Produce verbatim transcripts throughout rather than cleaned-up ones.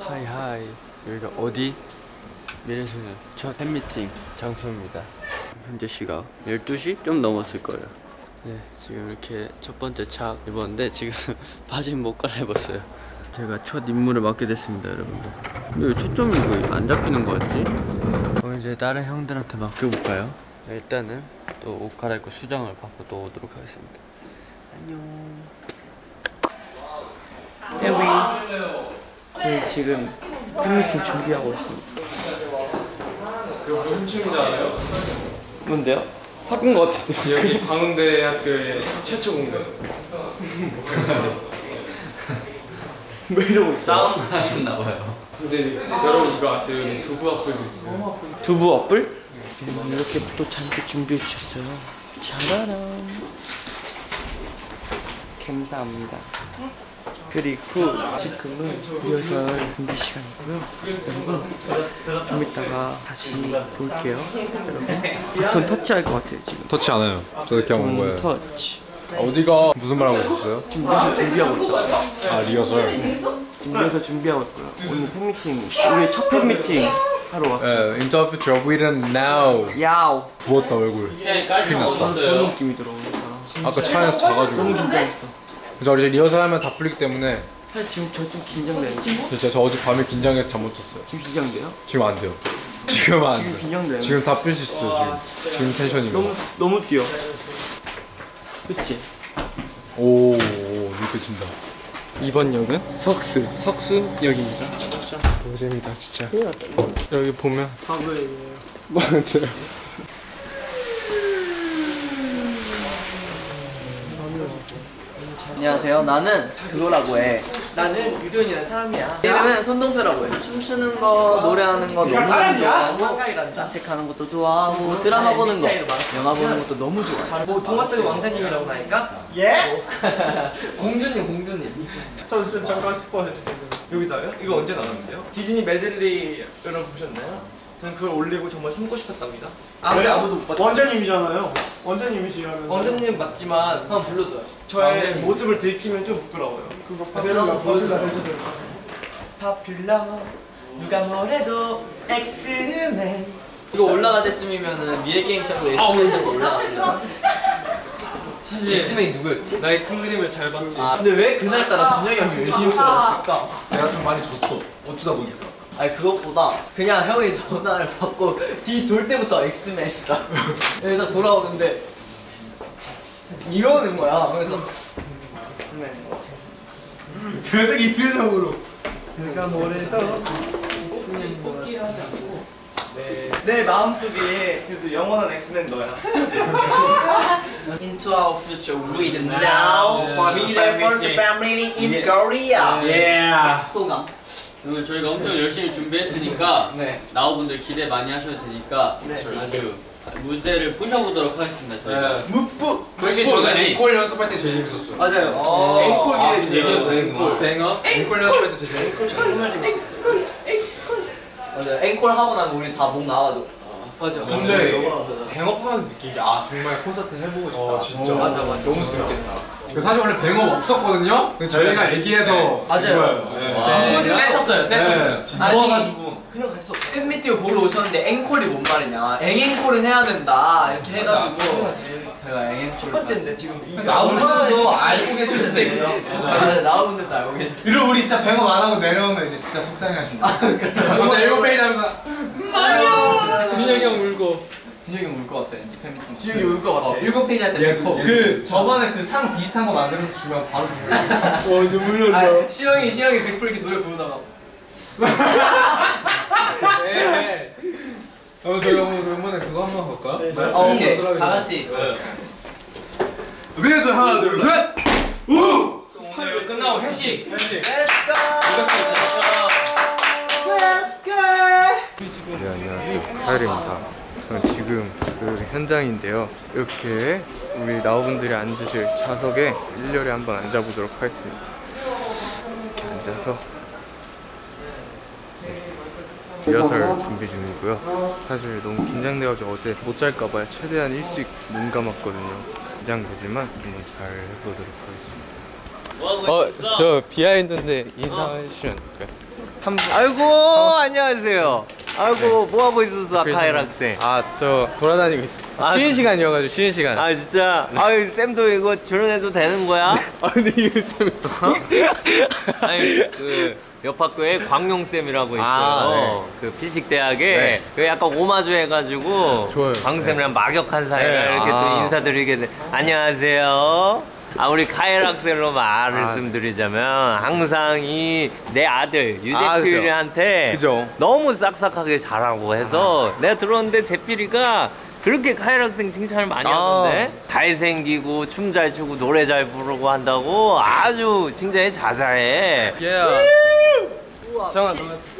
하이 하이. 여기가 어디? 미래소년 첫 팬미팅 장소입니다. 현재 시각 열두 시 좀 넘었을 거예요. 네, 지금 이렇게 첫 번째 착 입었는데 지금 바지는 못 갈아입었어요. 제가 첫 임무를 맡게 됐습니다, 여러분들. 근데 왜 초점이 왜 안 잡히는 거 같지? 어, 이제 다른 형들한테 맡겨볼까요? 일단은 또 옷 갈아입고 수정을 받고 또 오도록 하겠습니다. 안녕. 혜위. 네, 지금 팬미팅 준비하고 있습니다. 이거 무슨 친구인지 알아요? 뭔데요? 사꾼 것 같은데. 여기 광운대 학교의 최초 공대. 왜 이러고 있어? 싸움 하셨나 봐요. 근데 여러분 이거 아세요? 두부 와플도 있어요. 두부 와플? 음, 이렇게 또 잔뜩 준비해 주셨어요. 짜라란. 감사합니다. 그리고 지금은 리허설 준비 시간이고요. 여러분 좀 이따가 다시 볼게요. 여러분 바톤 터치할 것 같아요. 지금 터치 안 해요. 저도 그냥 온 거예요. 터치. 아, 어디가 무슨 말 하고 있었어요? 지금 리허설 준비하고 있다. 아 리허설? 지금 리허설 준비하고 있고요. 오늘 팬미팅, 우리 첫 팬미팅 하러 왔어요. 인터뷰 저브이는 now. 야오. 부었다 얼굴. 큰일 났다. 그런 느낌이 들어오니까. 아까 차에서 자가지고. 너무 긴장했어. 그래서 이제 리허설하면 다 풀리기 때문에. 사실 지금 저 좀 긴장돼요. 진짜 저 어제 밤에 긴장해서 잠 못 잤어요. 지금 긴장돼요? 지금 안 돼요. 지금 안 돼요. 지금 긴장돼요. 지금 다 풀릴 수 있어요. 지금 지금 텐션이. 너무 너무 뛰어. 그치? 오, 느껴진다. 이번 역은 석수, 석수 역입니다. 진짜 노잼이다 진짜. 어, 여기 보면 사부역이에요. 맞아요. 안녕하세요. 나는 그거라고 해. 나는 유도현이라는 사람이야. 이름은 손동표라고 해. 춤추는 거, 노래하는 거 너무 좋아하고, 산책하는 것도 좋아하고, 드라마 보는 거, 영화 보는 것도 너무 좋아해. 뭐 동화적인 왕자님이라고 하니까? 예? 공주님, 공주님. 선수 잠깐 스포 해주세요. 여기다요? 이거 언제 나왔는데요? 디즈니 메들리 여러분 보셨나요? 저는 그걸 올리고 정말 숨고 싶었답니다. 아무도 아무도 못 봤죠. 원장님이잖아요. 원장님이시라면. 원장님 맞지만 한번 불러줘요. 저의 왕자님. 모습을 들키면 좀 부끄러워요. 그거 파퓰러 보여주세요. 파퓰러 누가 뭐래도 엑스맨. 이거 올라갈 때쯤이면은 미래 게임 찾고 엑스맨도 올라갔습니다. 사실 엑스맨이 누구였지? 나의 큰 그림을 잘 봤지. 아, 근데 왜 그날따라 준혁이 형이 의심스러웠을까? 내가 좀 많이 졌어. 어쩌다 보니까. 아니 그것보다 그냥 형이 전화를 받고 뒤 돌 때부터 엑스맨이다. 그래서 돌아오는데 이러는 거야. 그래서 엑스맨. 계속 이 표정으로. 내가 뭐래도 엑스맨인 거 같고. 내 마음속에 그래도 영원한 엑스맨 너야. Into our future we now. We are first family in Korea. Yeah. 소감. 오늘 저희가 엄청 열심히 준비했으니까 네. 나우분들 기대 많이 하셔도 되니까 네. 아주 무대를 부셔보도록 하겠습니다. 저희가 무뿌! 저희 전에 앵콜 연습할 때 제일 재밌었어요. 맞아요. 앵콜 기대해주세요. 앵콜 뱅어 앵콜 연습할 때 제일 재밌었어요. 정말 재밌었어요. 맞아요. 앵콜 하고 나면 우리 다 목 나와줘. 맞아. 근데 뱅어 보면서 느끼기 아 정말 콘서트 해보고 싶다. 어, 진짜. 오, 맞아 맞아. 너무 재밌겠다. 사실 원래 뱅어 없었거든요. 근데 저희가 애기해서 네. 맞아요. 뺐었어요. 뺐었어요. 네. 누워가지고 그냥 갈 수 없어. 팬미팅 보러 오셨는데 앵콜이 뭔 말이냐. 앵앵콜은 해야 된다 이렇게 해가지고 제가 앵앵콜 첫 번째인데 지금 나우분들도 알고 계실 수도 있어. 맞아. 나우분들도 알고 계실 수도 있어. 이러고 우리 진짜 뱅업 안 하고 내려오면 이제 진짜 속상해하신다. 아 그래. 맞아. 에어베인 하면서 마리오 준혁이 형 울고 준혁이 형 울 것 같아. 왠지 팬미팅 준혁이 울 것 같아. 일곱 페이지 할 때 예뻐. 그 저번에 그 상 비슷한 거 만들어서 주면 바로 눈물. 와 눈물 흘려. 시영이 시영이 백퍼센트 이렇게 노래 부르다가. 네. 그럼 저희 한번 이번에 그거 한번 할까요? 네. 네. 어, 오케이. 다 같이. 위에서 하나 둘 셋. 우. 오늘 끝나고 회식. 회식. Let's go. Let's go. 네, 안녕하세요. 카일입니다. 저는 지금 그 현장인데요. 이렇게 우리 나우분들이 앉으실 좌석에 일렬에 한번 앉아보도록 하겠습니다. 이렇게 앉아서 리허설 준비 중이고요. 사실 너무 긴장돼가지고 어제 못 잘까봐 최대한 일찍 눈 감았거든요. 긴장되지만 한번 잘 해보도록 하겠습니다. 어, 저 비하인드인데 인사해주시면 안 될까요? 한 분. 아이고 어. 안녕하세요. 아이고 네. 뭐 하고 있었어 아카엘 학생? 아 저 돌아다니고 있어. 아, 쉬는 시간이어가지고 쉬는 시간. 아 진짜. 네. 아유 쌤도 이거 출연해도 되는 거야? 네. 아 근데 이거 쌤 있어? 아니 그 옆 학교에 광용 쌤이라고 있어요. 아, 네. 그 피식 대학에 네. 그 약간 오마주 해가지고 광 쌤이랑 네. 막역한 사이라 네. 이렇게 아. 또 인사드리게 돼. 안녕하세요. 아 우리 카엘 학생으로 말씀드리자면 아, 항상 이 내 아들 유재필이한테 아, 그죠. 너무 싹싹하게 잘하고 해서 아. 내가 들었는데 재필이가 그렇게 카엘 학생 칭찬을 많이 아. 하던데 잘생기고 춤 잘 추고 노래 잘 부르고 한다고 아주 칭찬이 자자해. yeah.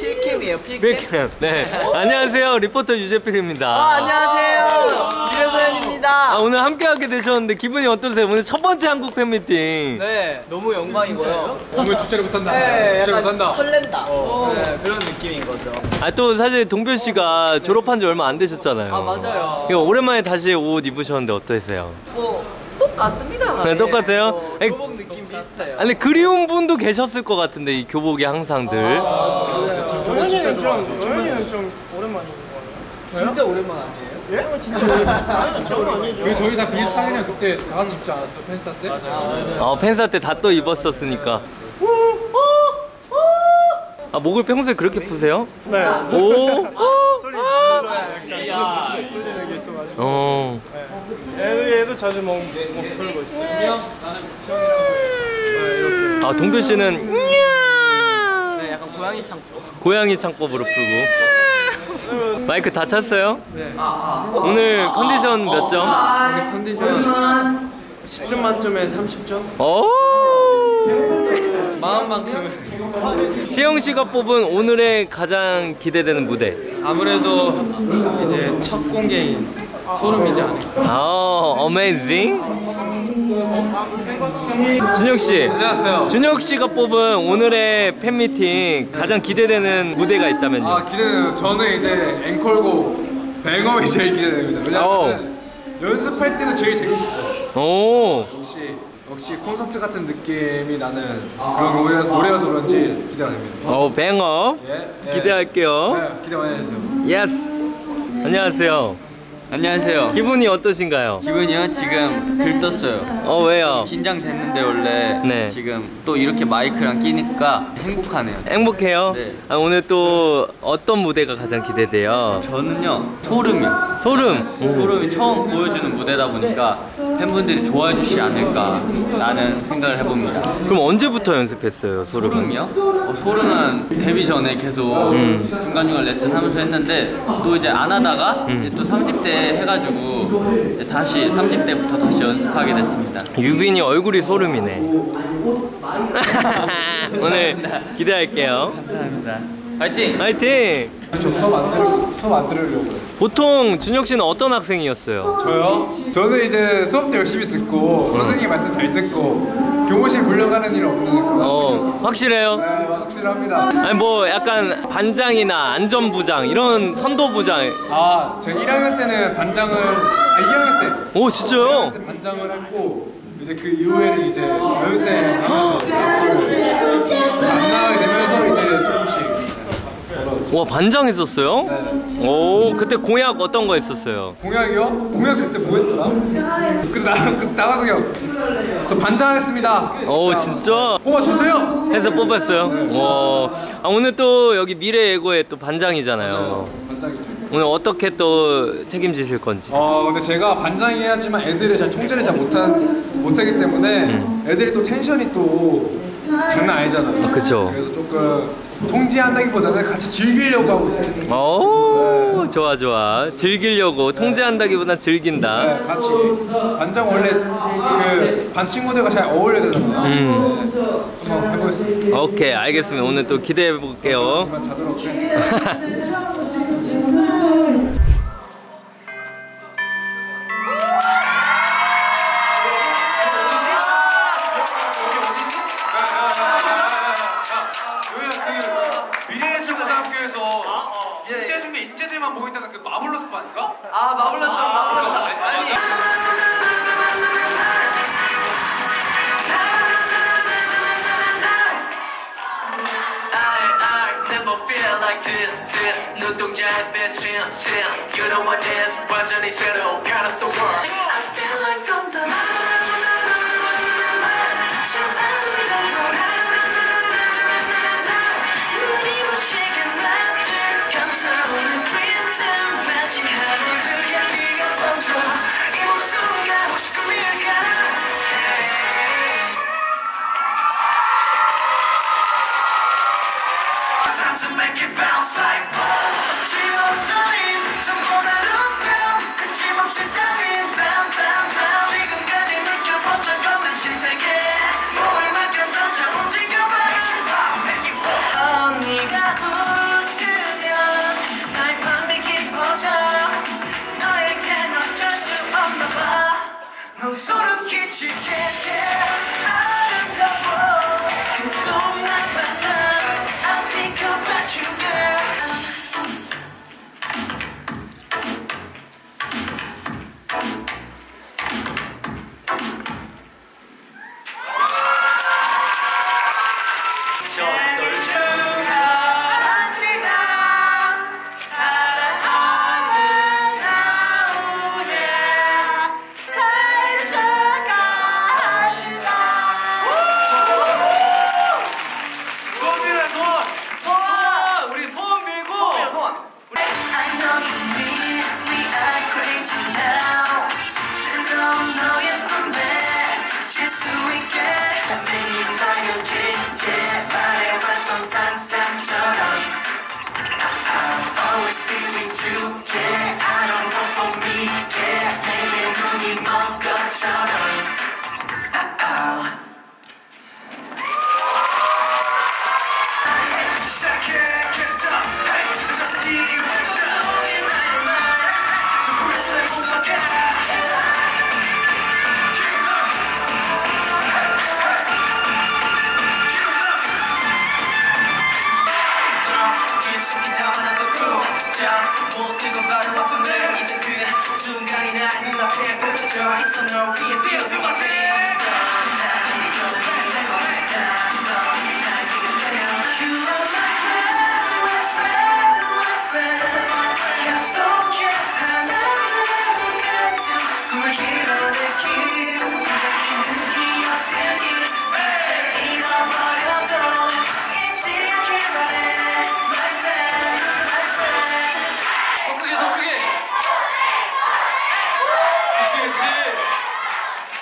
필캠이에요. 필캠. 네. 안녕하세요. 리포터 유재필입니다. 아, 안녕하세요. 유재도현입니다. 아, 오늘 함께하게 되셨는데 기분이 어떠세요? 오늘 첫 번째 한국 팬미팅. 네. 너무 영광이고요. 오늘 주제를 못한다. 네, 주제를 못한다. 설렌다. 어. 네, 그런 느낌인 거죠. 아, 또 사실 동표 씨가 어, 네. 졸업한 지 얼마 안 되셨잖아요. 아, 맞아요. 오랜만에 다시 옷 입으셨는데 어떠세요? 뭐 똑같습니다. 네, 네. 똑같아요? 어, 교복 느낌 비슷해요. 아니 그리운 분도 계셨을 것 같은데 이 교복이 항상들. 아, 아, 아, 저 교복 진짜 좋아하는 거. 도현이는 좀 오랜만인 거 같아요. 진짜 오랜만 아니에요? 예? 진짜 오랜만. 아, 진짜 오랜만이죠. 저희 다 비슷하긴 해요. 그때 다 같이 입지 않았어? 팬싸 때? 맞아요. 맞아요. 아, 팬싸 때 다 또 입었었으니까. 아, 목을 평소에 그렇게 푸세요? 네. 오. 소리 질러야 약간. 어. 네. 얘도 자주 막 풀고 있어요. 아 동표 씨는 네, 약간 고양이 창법. 고양이 창법으로 풀고. 마이크 다 찼어요? 네. 오늘 컨디션 몇 점? 오늘 컨디션 십 점 만점에 삼십 점. 오. 마음만큼은. 시영 씨가 뽑은 오늘의 가장 기대되는 무대. 아무래도 이제 첫 공개인. 소름이지 않을까? 아, 어메이징? 준혁 씨. 안녕하세요. 준혁 씨가 뽑은 오늘의 팬미팅 가장 기대되는 무대가 있다면요? 아, 기대돼요. 저는 이제 앵콜곡 뱅업이 제일 기대됩니다. 왜냐면 연습할 때도 제일 재밌었어요. 오. 역시 역시 콘서트 같은 느낌이 나는 그런 노래라서, 노래라서 그런지 기대가 됩니다. 어, 뱅업. 예, 예. 기대할게요. 네, 기대 많이 해주세요. 예스. 안녕하세요. 안녕하세요. 기분이 어떠신가요? 기분이요? 지금 들떴어요. 어 왜요? 긴장됐는데 원래 네. 지금 또 이렇게 마이크랑 끼니까 행복하네요. 행복해요? 네. 아, 오늘 또 어떤 무대가 가장 기대돼요? 저는요 소름이요. 소름? 오. 소름이 처음 보여주는 무대다 보니까 팬분들이 좋아해 주시지 않을까 라는 생각을 해봅니다. 그럼 언제부터 연습했어요? 소름은? 소름이요? 어, 소름은 데뷔 전에 계속 음. 중간중간 레슨 하면서 했는데 또 이제 안 하다가 음. 이제 또 삼십 대 해가지고 다시 삼십 대부터 다시 연습하게 됐습니다. 유빈이 얼굴이 소름이네. 오늘 기대할게요. 감사합니다. 화이팅! 화이팅! 저 수업 안, 들, 수업 안 들으려고요. 보통 준혁 씨는 어떤 학생이었어요? 저요? 저는 이제 수업 때 열심히 듣고 어. 선생님 말씀 잘 듣고 교무실 물려가는 일 없는 그런 어, 학생이었어요. 확실해요? 네, 확실합니다. 아니 뭐 약간 반장이나 안전부장 이런 선도부장. 아, 제가 일 학년 때는 반장을 아, 이 학년 때. 오, 진짜요? 일 학년 때 반장을 했고 이제 그 이후에는 이제 연습생 하면서 장난하게 되면서 이제 조금씩. 와 반장했었어요? 네. 오 그때 공약 어떤 거 했었어요? 공약이요? 공약 그때 뭐 했더라? 그때 나 그때 나가서 형 저 반장했습니다. 오 진짜? 뽑아주세요. 해서 뽑았어요. 네. 와 아, 오늘 또 여기 미래예고의 또 반장이잖아요. 맞아요. 반장이죠. 오늘 어떻게 또 책임지실 건지? 어 근데 제가 반장해야지만 애들을 잘 통제를 잘 못한 못하기 때문에 음. 애들이 또 텐션이 또 장난 아니잖아요. 아, 그렇죠. 그래서 조금. 통제한다기보다는 같이 즐기려고 하고 있습니다. 오 네. 좋아 좋아 즐기려고 네. 통제한다기보다는 즐긴다. 네, 같이 반장 원래 그 반 친구들과 잘 어울려야 되잖아요. 음. 네. 한번 해보겠습니다. 오케이 알겠습니다. 오늘 또 기대해 볼게요. 자도록 하겠습니다. 보인다는 그 마블러스 반인가? 아 마블러스 반 아, 마블러스 반 아, 아니, 아니. like this, this 눈동자의 빛은 shit You know what it is 완전히 새로운 kind of the world I feel like on the 그치 그치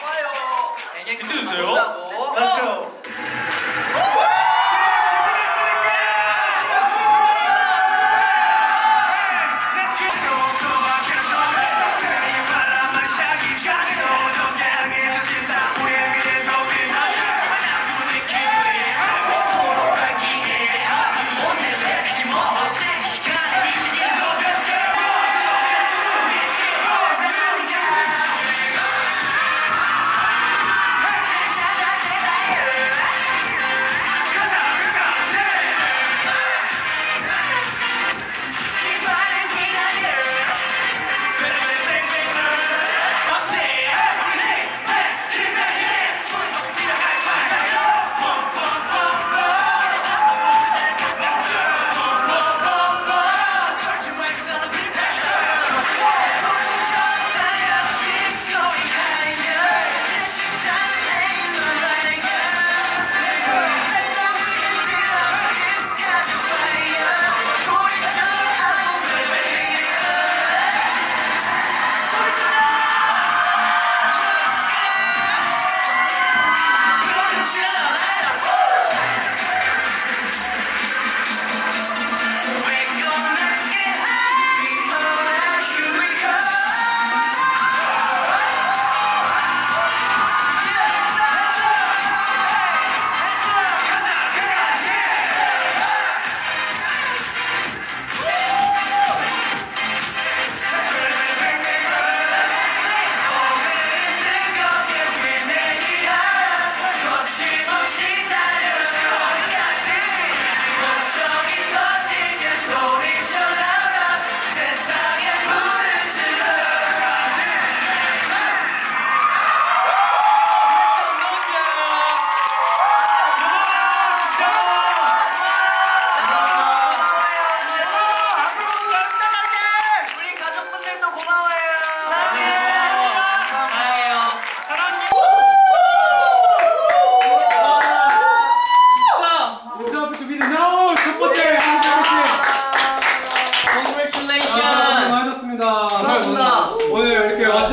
와요.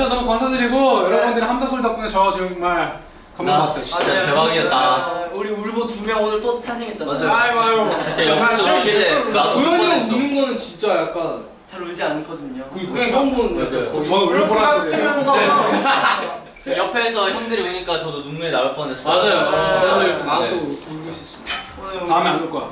와주셔서 너무 감사드리고 네. 여러분들의 함사소리 덕분에 저 정말 감동받았어요. 진짜. 진짜 대박이었다. 우리 울보 두 명 오늘 또 탄생했잖아. 맞아요. 아이고 아이고. 진짜 영상을 도현이 형 우는 거는 진짜 약간 잘 울지 않거든요. 그냥 처음 보는데. 저는 울보라 그래요. 옆에서 형들이 우니까 저도 눈물이 나올 뻔했어요. 맞아요. 저도 마음속으로 울고 있었습니다. 다음에 안 올 거야.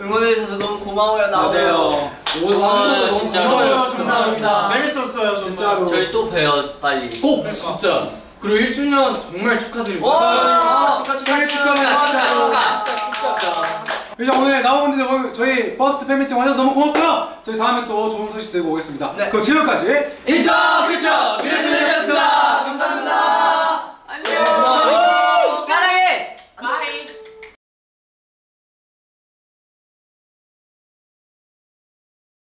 응원해주셔서 너무 고마워요. 맞아요. 와주셔서 너무 고마워요. 감사합니다. 재밌었어요. 진짜로. 저희 또 봬요 빨리. 꼭 진짜. 그리고 일 주년 정말 축하드립니다. 축하 축하 축하 축하 축하. 오늘 나와분들 저희 버스트 팬미팅 와주셔서 너무 고맙고요. 저희 다음에 또 좋은 소식 들고 오겠습니다. 그럼 지금까지 인천뮤지엄 미래소녀였습니다. 감사합니다.